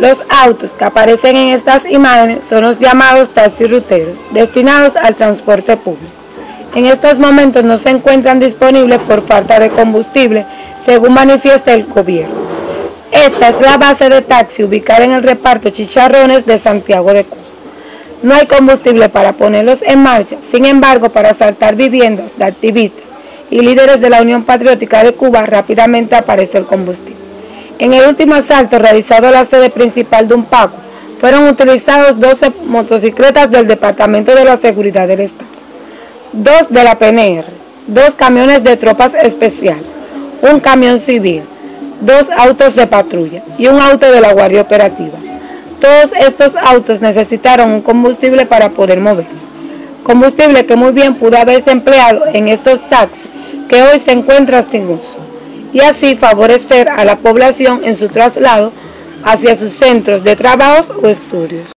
Los autos que aparecen en estas imágenes son los llamados taxis ruteros, destinados al transporte público. En estos momentos no se encuentran disponibles por falta de combustible, según manifiesta el gobierno. Esta es la base de taxi ubicada en el reparto Chicharrones de Santiago de Cuba. No hay combustible para ponerlos en marcha, sin embargo, para asaltar viviendas de activistas y líderes de la Unión Patriótica de Cuba rápidamente aparece el combustible. En el último asalto realizado a la sede principal de un pago, fueron utilizados 12 motocicletas del Departamento de la Seguridad del Estado, 2 de la PNR, 2 camiones de tropas especiales, un camión civil, 2 autos de patrulla y un auto de la Guardia Operativa. Todos estos autos necesitaron un combustible para poder moverse, combustible que muy bien pudo haberse empleado en estos taxis que hoy se encuentran sin uso, y así favorecer a la población en su traslado hacia sus centros de trabajos o estudios.